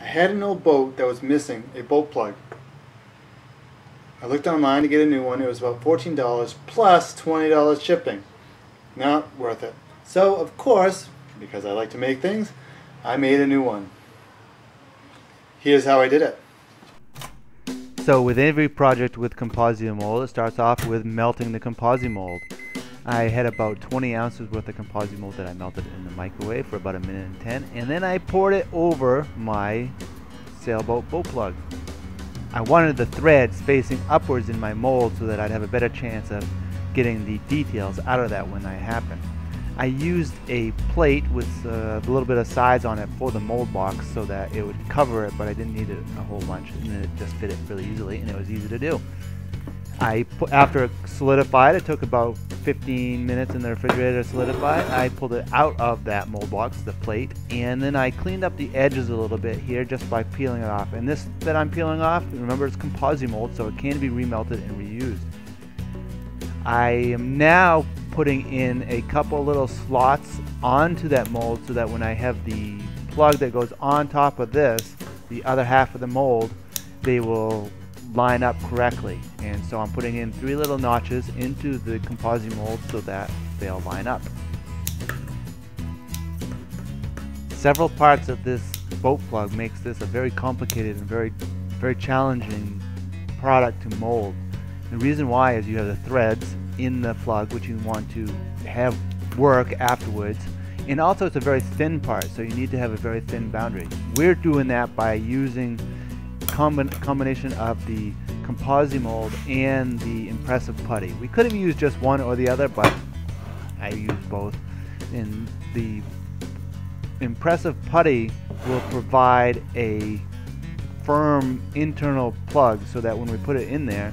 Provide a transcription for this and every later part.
I had an old boat that was missing a bolt plug. I looked online to get a new one. It was about $14 plus $20 shipping. Not worth it. So of course, because I like to make things, I made a new one. Here's how I did it. So with every project with ComposiMold, it starts off with melting the ComposiMold. I had about 20 ounces worth of ComposiMold that I melted in the microwave for about 1:10, and then I poured it over my sailboat bolt plug. I wanted the threads facing upwards in my mold so that I'd have a better chance of getting the details out of that when that happened. I used a plate with a little bit of size on it for the mold box so that it would cover it, but I didn't need it a whole bunch, and it just fit it really easily, and it was easy to do. After it solidified, it took about 15 minutes in the refrigerator to solidify. I pulled it out of that mold box, the plate, and then I cleaned up the edges a little bit here just by peeling it off. And this that I'm peeling off, remember, it's ComposiMold, so it can be remelted and reused. I am now putting in a couple little slots onto that mold so that when I have the plug that goes on top of this, the other half of the mold, they will line up correctly. And so I'm putting in 3 little notches into the ComposiMold so that they'll line up. Several parts of this boat plug makes this a very complicated and very challenging product to mold. The reason why is you have the threads in the plug, which you want to have work afterwards, and also it's a very thin part, so you need to have a very thin boundary. We're doing that by using combination of the ComposiMold and the ImPRESSive Putty. We could have used just one or the other, but I used both. And the ImPRESSive Putty will provide a firm internal plug so that when we put it in there,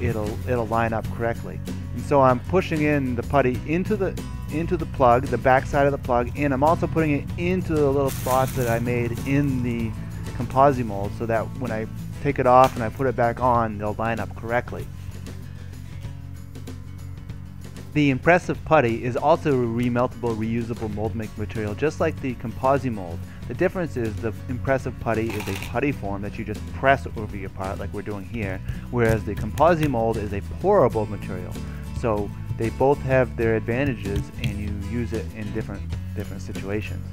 it'll line up correctly. And so I'm pushing in the putty into the plug, the back side of the plug, and I'm also putting it into the little slots that I made in the ComposiMold so that when I take it off and I put it back on, they'll line up correctly. The ImPRESSive Putty is also a remeltable, reusable mold make material, just like the ComposiMold. The difference is the ImPRESSive Putty is a putty form that you just press over your part like we're doing here, whereas the ComposiMold is a pourable material. So they both have their advantages, and you use it in different situations.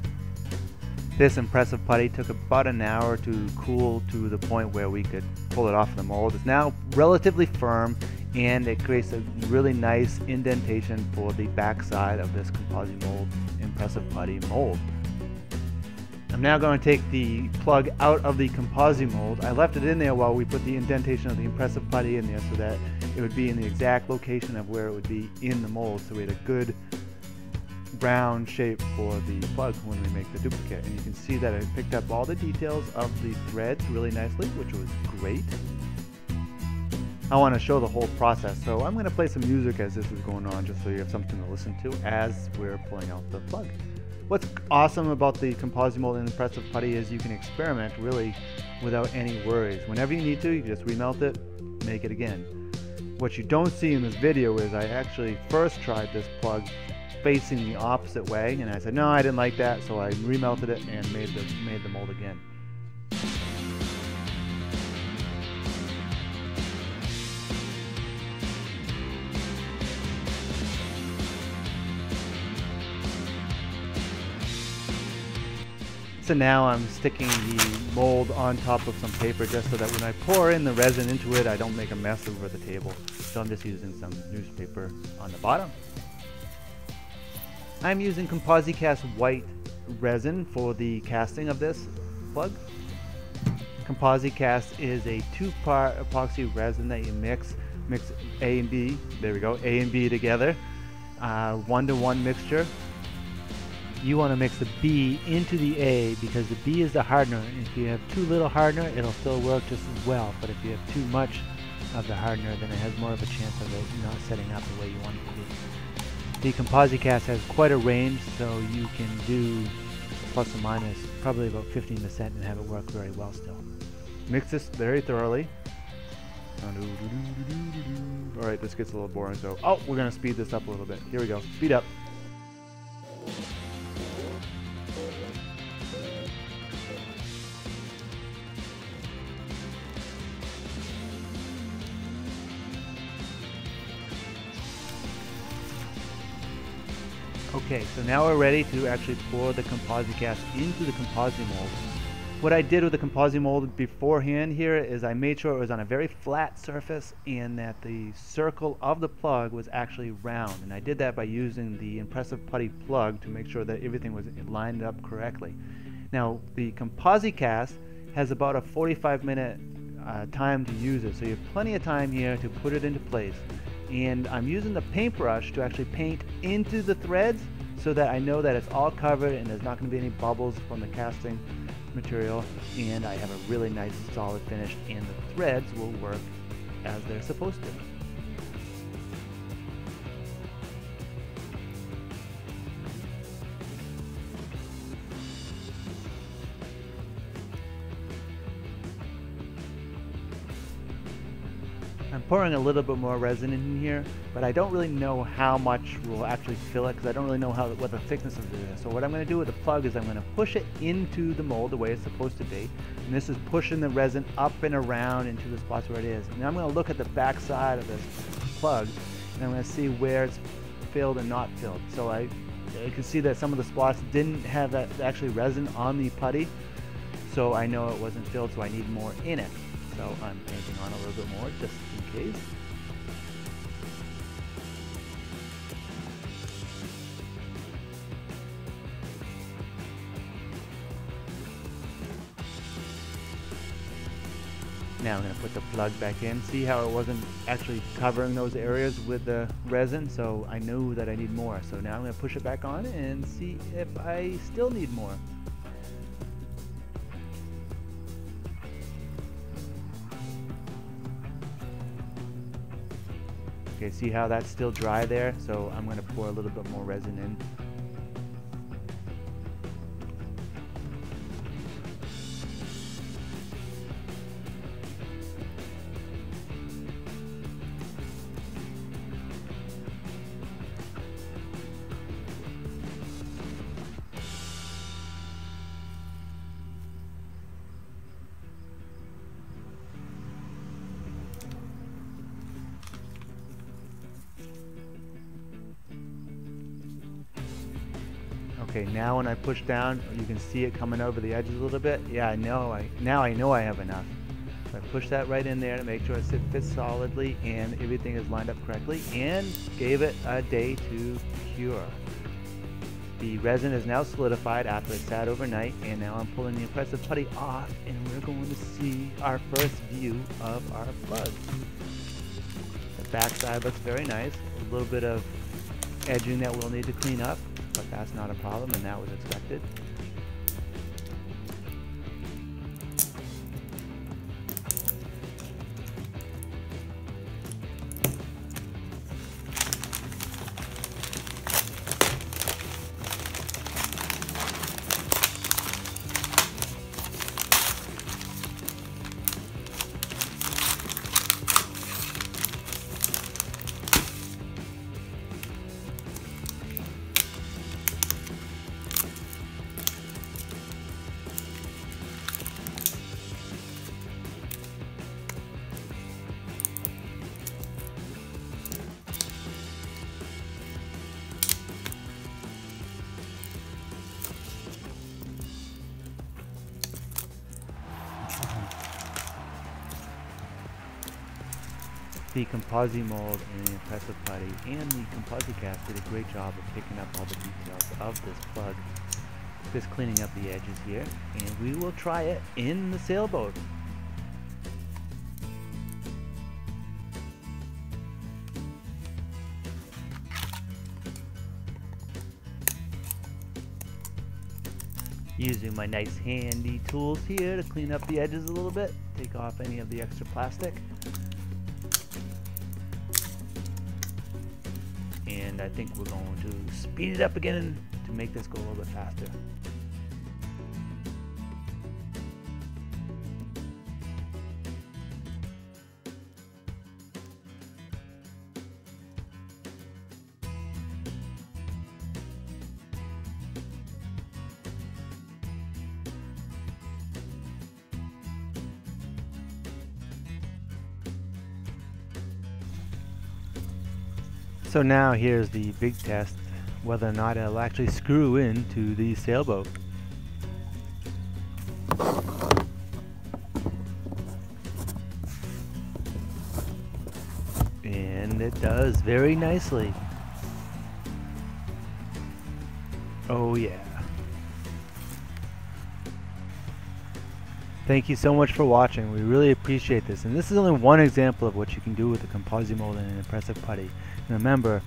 This ImPRESSive Putty took about an hour to cool to the point where we could pull it off the mold. It's now relatively firm, and it creates a really nice indentation for the back side of this ComposiMold ImPRESSive Putty mold. I'm now going to take the plug out of the ComposiMold. I left it in there while we put the indentation of the ImPRESSive Putty in there so that it would be in the exact location of where it would be in the mold, so we had a good round shape for the plug when we make the duplicate. And you can see that I picked up all the details of the threads really nicely, which was great. I want to show the whole process, so I'm going to play some music as this is going on, just so you have something to listen to as we're pulling out the plug. What's awesome about the ComposiMold and ImPRESSive Putty is you can experiment really without any worries. Whenever you need to, you just remelt it, make it again. What you don't see in this video is I actually first tried this plug facing the opposite way, and I said no, I didn't like that, so I remelted it and made the mold again. So now I'm sticking the mold on top of some paper just so that when I pour in the resin into it, I don't make a mess over the table. So I'm just using some newspaper on the bottom. I'm using Composicast White resin for the casting of this plug. Composicast is a 2-part epoxy resin that you mix A and B, there we go, A and B together, 1-to-1 mixture. You want to mix the B into the A because the B is the hardener, and if you have too little hardener, it'll still work just as well, but if you have too much of the hardener, then it has more of a chance of it not setting up the way you want it to be. The ComposiCast has quite a range, so you can do plus or minus probably about 15% and have it work very well still. Mix this very thoroughly. Alright, this gets a little boring, so we're going to speed this up a little bit. Here we go. Speed up. Okay, so now we're ready to actually pour the ComposiCast into the ComposiMold. What I did with the ComposiMold beforehand here is I made sure it was on a very flat surface and that the circle of the plug was actually round. And I did that by using the ImPRESSive Putty plug to make sure that everything was lined up correctly. Now, the ComposiCast has about a 45-minute time to use it, so you have plenty of time here to put it into place. And I'm using the paintbrush to actually paint into the threads so that I know that it's all covered and there's not going to be any bubbles from the casting material, and I have a really nice solid finish, and the threads will work as they're supposed to. I'm pouring a little bit more resin in here, but I don't really know how much will actually fill it because I don't really know what the thickness of it is. So what I'm going to do with the plug is I'm going to push it into the mold the way it's supposed to be. And this is pushing the resin up and around into the spots where it is. And I'm going to look at the back side of this plug and I'm going to see where it's filled and not filled. So I can see that some of the spots didn't have that actually resin on the putty. So I know it wasn't filled, so I need more in it. So I'm painting on a little bit more just in case. Now I'm going to put the plug back in. See how it wasn't actually covering those areas with the resin, so I knew that I need more. So now I'm going to push it back on and see if I still need more. Okay, see how that's still dry there? So I'm going to pour a little bit more resin in. Okay, now when I push down, you can see it coming over the edges a little bit. Yeah, I know I have enough. So I push that right in there to make sure it fits solidly and everything is lined up correctly, and gave it a day to cure. The resin is now solidified after it sat overnight, and now I'm pulling the ImPRESSive Putty off and we're going to see our first view of our plug. The backside looks very nice, a little bit of edging that we'll need to clean up, but that's not a problem, and that was expected. The ComposiMold and the ImPRESSive Putty and the ComposiCast did a great job of picking up all the details of this plug, just cleaning up the edges here, and we will try it in the sailboat. Using my nice handy tools here to clean up the edges a little bit, take off any of the extra plastic. And I think we're going to speed it up again to make this go a little bit faster. So now here's the big test. whether or not it'll actually screw into the sailboat. And it does very nicely. Oh yeah. Thank you so much for watching. We really appreciate this. And this is only one example of what you can do with the ComposiMold and an ImPRESSive Putty. And remember,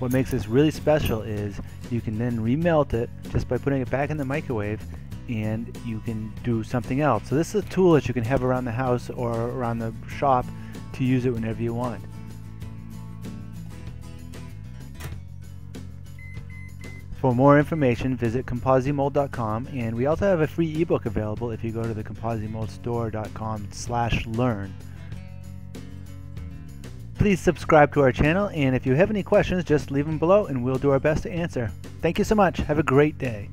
what makes this really special is you can then remelt it just by putting it back in the microwave, and you can do something else. So this is a tool that you can have around the house or around the shop to use it whenever you want. For more information, visit ComposiMold.com, and we also have a free ebook available if you go to the ComposiMoldStore.com/learn. Please subscribe to our channel, and if you have any questions, just leave them below and we'll do our best to answer. Thank you so much. Have a great day.